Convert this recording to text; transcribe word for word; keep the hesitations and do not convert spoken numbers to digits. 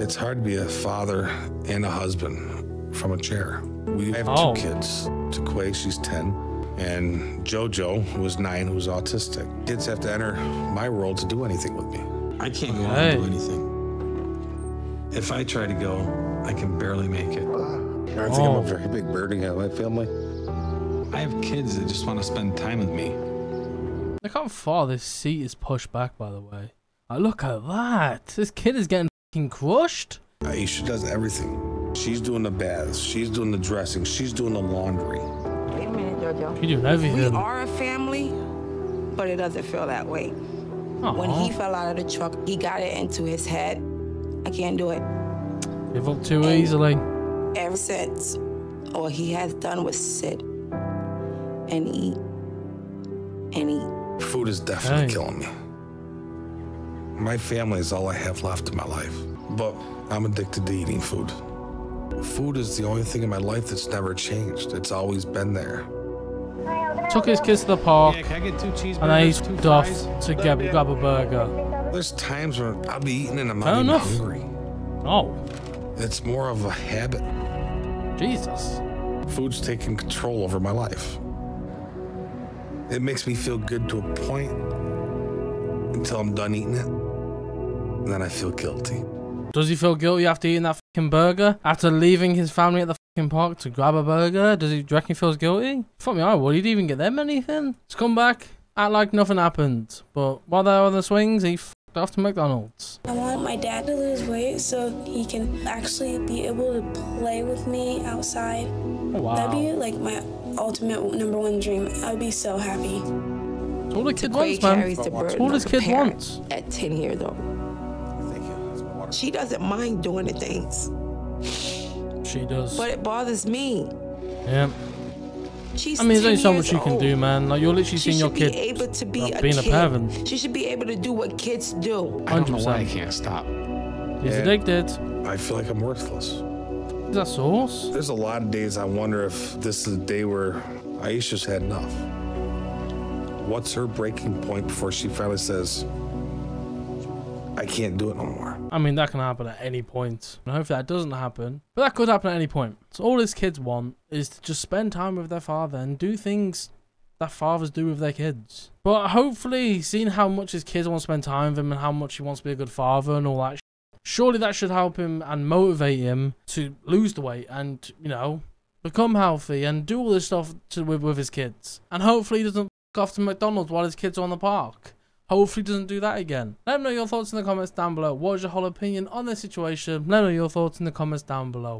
It's hard to be a father and a husband from a chair. We have oh. two kids. Tuquay, she's ten, and Jojo, who was nine, who was autistic. Kids have to enter my world to do anything with me. I can't go out right. and do anything. If I try to go, I can barely make it. I think oh. I'm a very big burden on my family. I have kids that just want to spend time with me. Look how far this seat is pushed back, by the way. Oh, look at that. This kid is getting fucking crushed. Aisha does everything. She's doing the baths. She's doing the dressing. She's doing the laundry. Wait a minute, Jojo. She's doing everything. We are a family, but it doesn't feel that way. Aww. When he fell out of the truck, he got it into his head. I can't do it. Give up too and easily. Ever since all he has done was sit and eat and eat. Food is definitely Dang. killing me. My family is all I have left in my life, but I'm addicted to eating food. Food is the only thing in my life that's never changed. It's always been there. Took his kids to the park, yeah, can I get two cheeseburgers, and I used two Duff fries, to get, grab a burger. There's times when I'll be eating and I'm not even hungry. Oh. It's more of a habit. Jesus. Food's taking control over my life. It makes me feel good to a point until I'm done eating it, and then I feel guilty. Does he feel guilty after eating that fucking burger? After leaving his family at the fucking park to grab a burger? Does he, do you reckon he feels guilty? Fuck me, I would. He'd even get them anything. Just come back, act like nothing happened. But while they're on the swings, he fucked off to McDonald's. I want my dad to lose weight so he can actually be able to play with me outside. Oh, wow. That'd be like my ultimate number one dream. I'd be so happy. It's all the kid wants, man. It's all this kid wants. At ten years old. Thank you. She doesn't mind doing the things. She does. But it bothers me. Yeah. She's I mean, there's only so much you can do, man. Like, you're literally seeing your kid being a parent. She should be able to do what kids do. I don't know why I can't stop. He's addicted. I feel like I'm worthless. Is that sauce? There's a lot of days I wonder if this is the day where Aisha's had enough. What's her breaking point before she finally says, I can't do it no more? I mean, that can happen at any point. And hopefully that doesn't happen, but that could happen at any point. So all his kids want is to just spend time with their father and do things that fathers do with their kids. But hopefully, seeing how much his kids want to spend time with him and how much he wants to be a good father and all that, surely that should help him and motivate him to lose the weight and, you know, become healthy and do all this stuff to, with, with his kids. And hopefully he doesn't off to McDonald's while his kids are on the park. Hopefully doesn't do that again. Let me know your thoughts in the comments down below. What is your whole opinion on this situation? Let me know your thoughts in the comments down below.